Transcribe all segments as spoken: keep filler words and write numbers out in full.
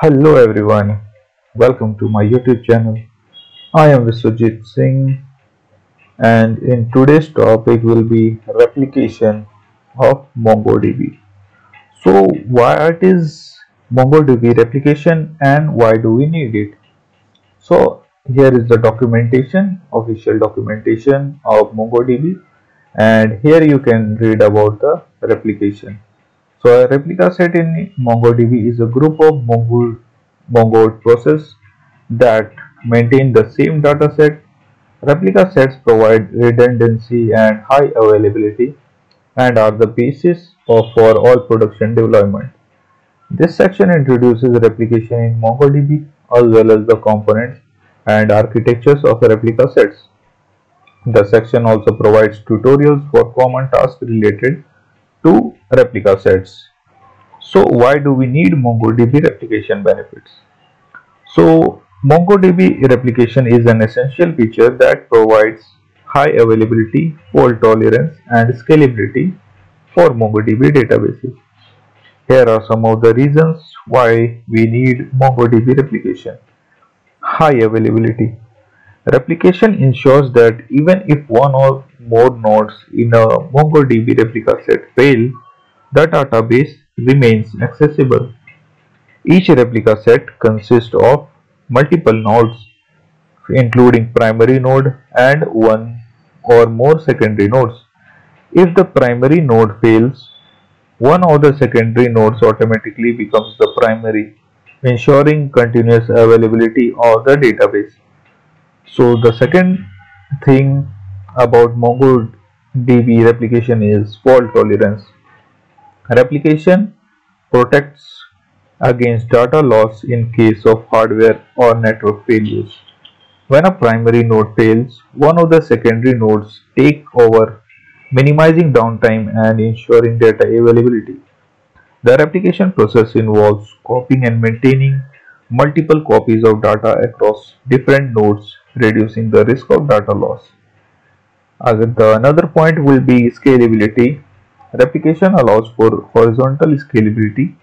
Hello everyone, welcome to my YouTube channel. I am Vishwajeet Singh, and in today's topic will be replication of MongoDB. So why it is MongoDB replication and why do we need it? So here is the documentation, official documentation of MongoDB, and here you can read about the replication. So a replica set in MongoDB is a group of mongod, mongod processes that maintain the same dataset. Replica sets provide redundancy and high availability and are the basis of, for all production deployment. This section introduces replication in MongoDB as well as the components and architectures of replica sets. The section also provides tutorials for common tasks related to replica sets. So why do we need MongoDB replication benefits? So MongoDB replication is an essential feature that provides high availability, fault tolerance and scalability for MongoDB databases. Here are some of the reasons why we need MongoDB replication. High availability. Replication ensures that even if one or more nodes in a MongoDB replica set fail, the database remains accessible. Each replica set consists of multiple nodes, including primary node and one or more secondary nodes. If the primary node fails, one of the secondary nodes automatically becomes the primary, ensuring continuous availability of the database. So the second thing about MongoDB replication is fault tolerance. Replication protects against data loss in case of hardware or network failures. When a primary node fails, one of the secondary nodes take over, minimizing downtime and ensuring data availability. The replication process involves copying and maintaining multiple copies of data across different nodes, reducing the risk of data loss. Another point will be scalability. Replication allows for horizontal scalability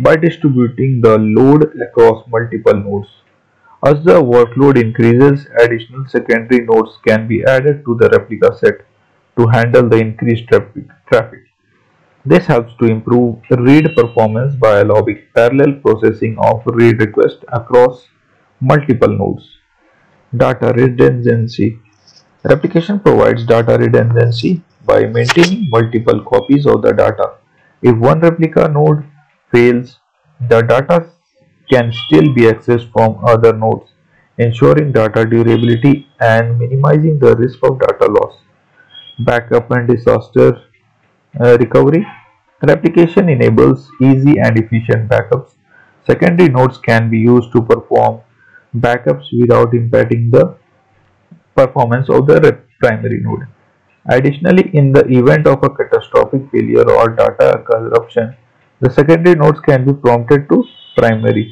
by distributing the load across multiple nodes. As the workload increases, additional secondary nodes can be added to the replica set to handle the increased traffic. This helps to improve read performance by allowing parallel processing of read requests across multiple nodes. Data redundancy. Replication provides data redundancy by maintaining multiple copies of the data. If one replica node fails, the data can still be accessed from other nodes, ensuring data durability and minimizing the risk of data loss. Backup and disaster Uh, recovery. Replication enables easy and efficient backups. Secondary nodes can be used to perform backups without impacting the performance of the primary node. Additionally, in the event of a catastrophic failure or data corruption, the secondary nodes can be prompted to primary,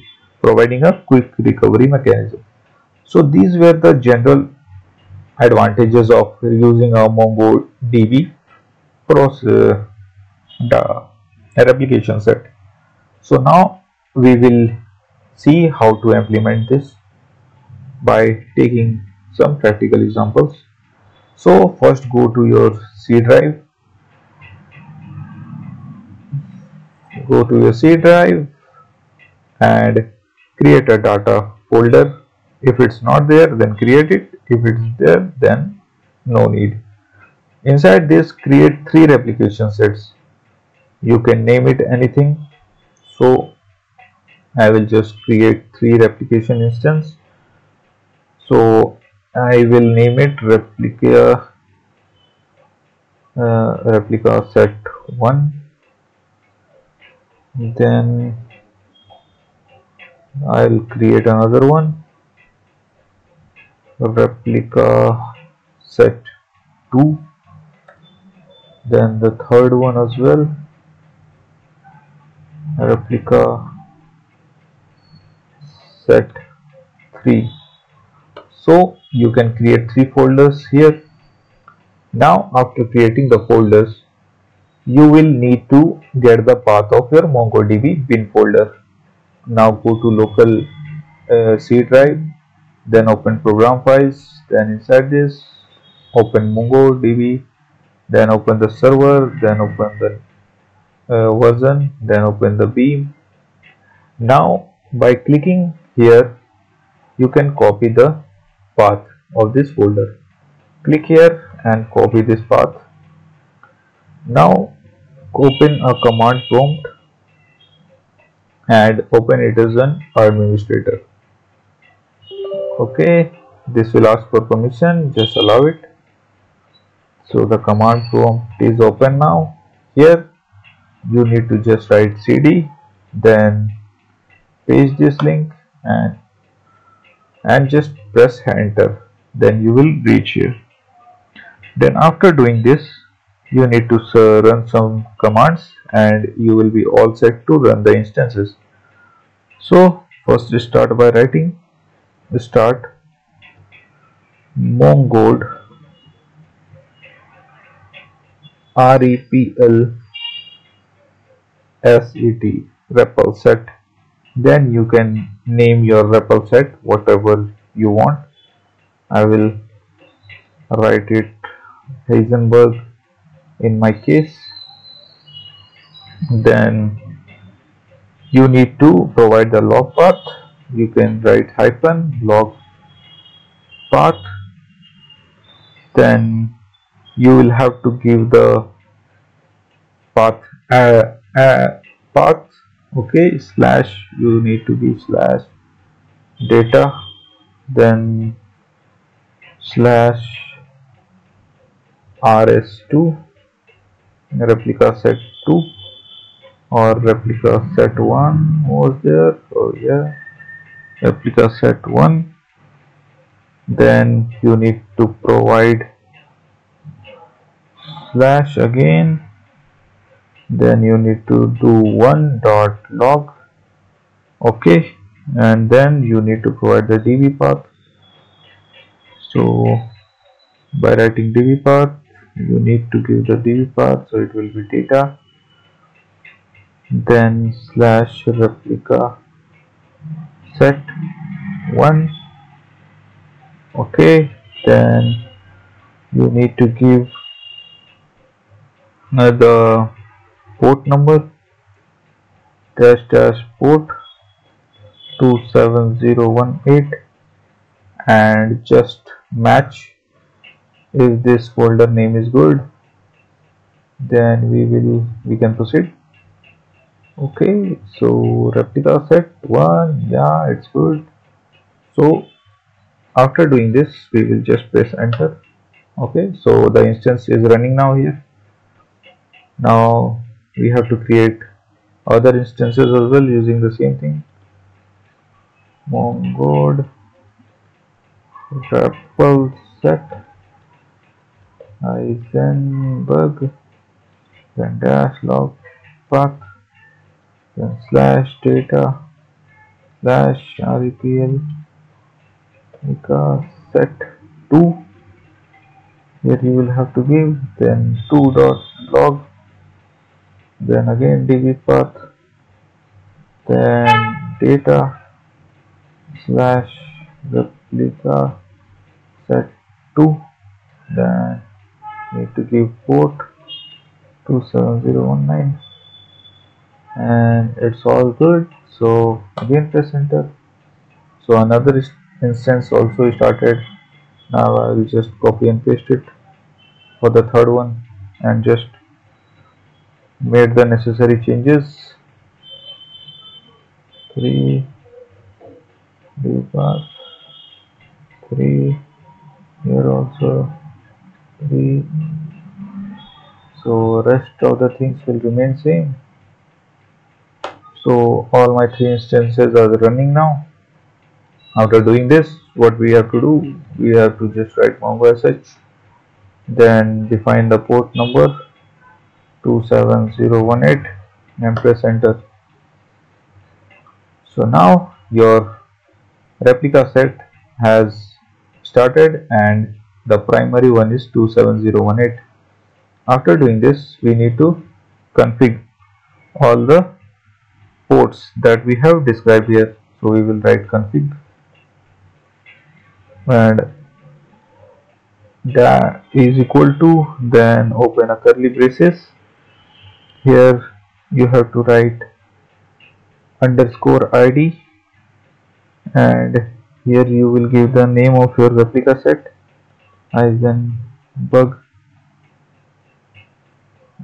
providing a quick recovery mechanism. So these were the general advantages of using a MongoDB process the replication set. So now we will see how to implement this by taking some practical examples. So first go to your C drive. Go to your C drive and create a data folder. If it's not there, then create it. If it's there, then no need. Inside this, create three replication sets. You can name it anything. So I will just create three replication instance. So I will name it replica uh, replica set one. Then I'll create another one, replica set two. Then the third one as well, replica set three. So you can create three folders here. Now after creating the folders, you will need to get the path of your MongoDB bin folder. Now go to local uh, C drive, then open program files, then inside this open MongoDB, then open the server, then open the uh, version, then open the beam. Now by clicking here you can copy the path of this folder. Click here and copy this path. Now open a command prompt and open it as an administrator. Okay, this will ask for permission, just allow it. So the command prompt is open now. Here you need to just write cd, then paste this link and and just press enter, then you will reach here. Then after doing this you need to run some commands and you will be all set to run the instances. So first we start by writing start mongod repl set repl set, then you can name your repl set whatever you want. I will write it Heisenberg in my case. Then you need to provide the log path. You can write hyphen log path, then you will have to give the path uh, uh, path okay slash, you need to give slash data, then slash R S two replica set two or replica set one was there. Oh yeah, replica set one. Then you need to provide slash again, then you need to do one dot log. Okay, and then you need to provide the db path. So by writing db path you need to give the db path, so it will be data, then slash replica set one. Okay, then you need to give uh, the port number dash dash port two seven zero one eight and just match if this folder name is good, then we will we can proceed. Okay, so replica set one, yeah, it's good. So after doing this we will just press enter. Okay, so the instance is running now here. Now we have to create other instances as well using the same thing, mongod repl set Heisenberg, then dash log path, then slash data slash repl set two. Here you will have to give then two dot log, then again db path, then data slash replica set two, then need to give port two seven zero one nine and it's all good. So again press enter. So another instance also started. Now I will just copy and paste it for the third one and just made the necessary changes. Three db three here also. The, so rest of the things will remain same. So all my three instances are running now. After doing this what we have to do, we have to just write mongo S H, then define the port number two seven zero one eight and press enter. So now your replica set has started and the primary one is two seven zero one eight. After doing this we need to config all the ports that we have described here. So we will write config, and that is equal to, then open a curly braces. Here you have to write underscore id, and here you will give the name of your replica set, Heisenberg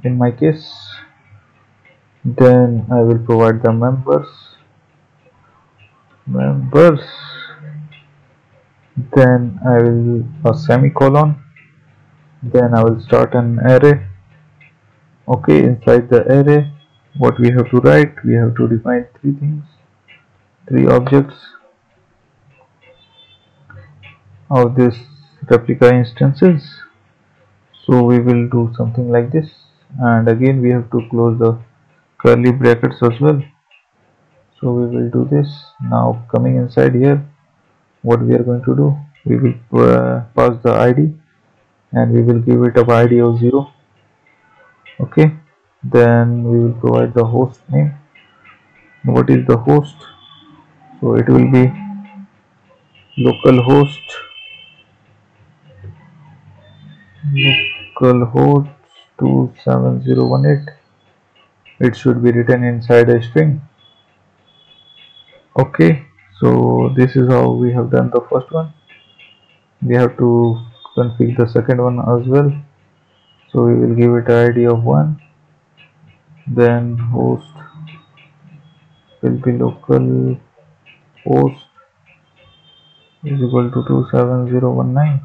in my case. Then I will provide the members members then I will a semicolon, then I will start an array. Okay, inside the array what we have to write, we have to define three things, three objects of this replica instances. So we will do something like this, and again we have to close the curly brackets as well. So we will do this. Now coming inside here, what we are going to do, we will uh, pass the I D, and we will give it a I D of zero. Okay, then we will provide the host name. What is the host? So it will be localhost localhost two seven zero one eight. It should be written inside a string. Okay, so this is how we have done the first one. We have to configure the second one as well. So we will give it an I D of one, then host will be local host is equal to two seven zero one nine.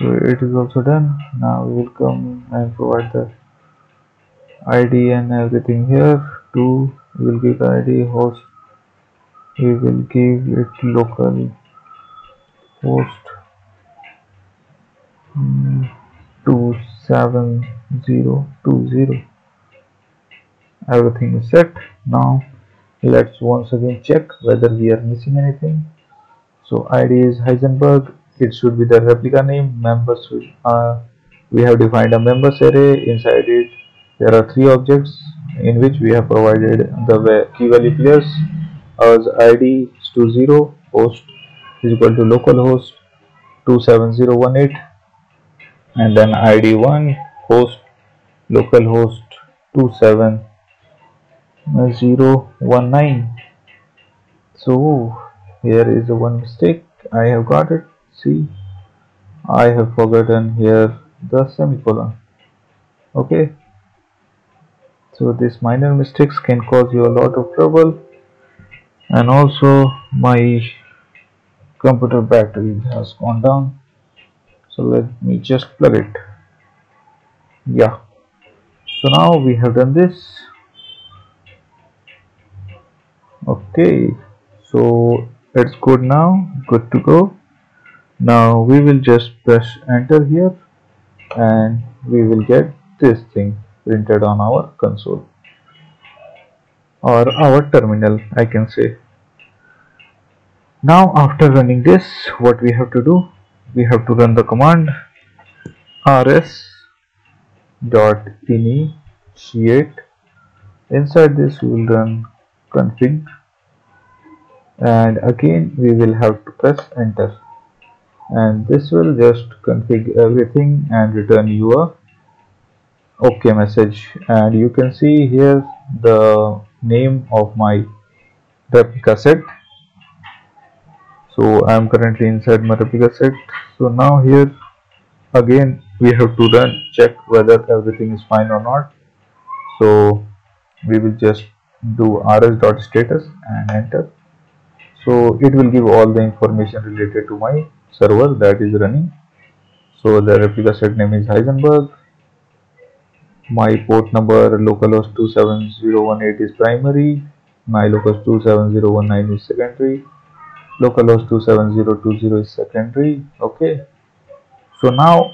So it is also done. Now we will come and provide the I D and everything here. To we will give the I D host, we will give it local host two seven zero two zero. Everything is set. Now let's once again check whether we are missing anything. So I D is Heisenberg, it should be the replica name. Members, uh, we have defined a members array. Inside it there are three objects in which we have provided the key value pairs as I D is to zero, host is equal to localhost two seven zero one eight, and then I D one, host localhost two seven zero one nine. So here is the one mistake I have got it. See, I have forgotten here the semicolon. Okay, so these minor mistakes can cause you a lot of trouble, and also my computer battery has gone down, so let me just plug it. Yeah, so now we have done this. Okay, so it's good now, good to go. Now we will just press enter here, and we will get this thing printed on our console, or our terminal I can say. Now after running this, what we have to do, we have to run the command rs.initiate. Inside this we will run config, and again we will have to press enter, and this will just config everything and return you a OK message. And you can see here the name of my replica set. So I am currently inside my replica set. So now here again we have to run check whether everything is fine or not. So we will just do rs.status and enter. So it will give all the information related to my server that is running. So the replica set name is Heisenberg, my port number localhost two seven zero one eight is primary, my localhost two seven zero one nine is secondary, localhost two seven zero two zero is secondary. Okay, so now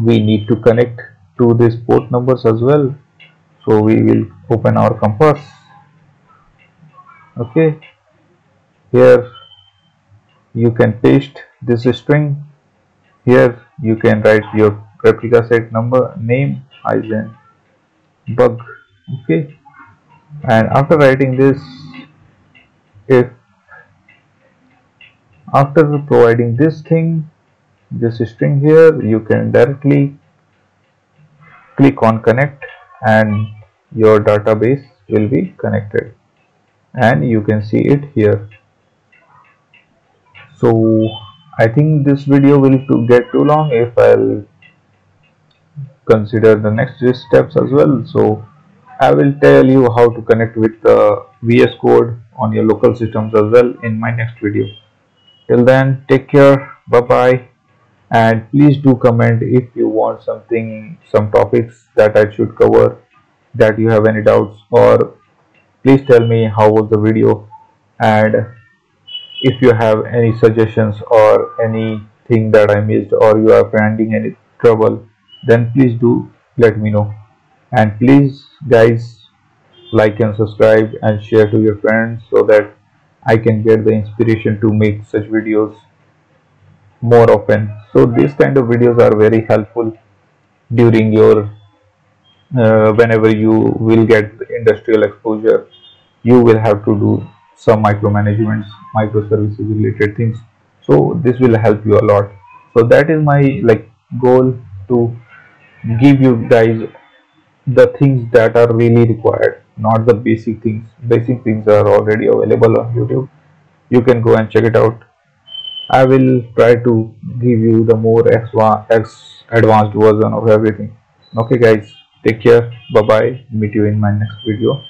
we need to connect to these port numbers as well. So we will open our compass. Okay, here you can paste this string. Here you can write your replica set number name Heisenberg. Okay, and after writing this, if after providing this thing, this string here, you can directly click on connect and your database will be connected, and you can see it here. So I think this video will to get too long if I'll consider the next steps as well. So I will tell you how to connect with the V S Code on your local systems as well in my next video. Till then, take care, bye bye, and please do comment if you want something, some topics that I should cover, that you have any doubts, or please tell me how was the video, and if you have any suggestions or anything that I missed or you are finding any trouble, then please do let me know. And please guys, like and subscribe and share to your friends so that I can get the inspiration to make such videos more often. So these kind of videos are very helpful during your uh, whenever you will get industrial exposure, you will have to do some micromanagements, microservices related things, so this will help you a lot. So that is my like goal, to give you guys the things that are really required, not the basic things. Basic things are already available on YouTube, you can go and check it out. I will try to give you the more advanced version of everything. Okay guys, take care, bye bye, meet you in my next video.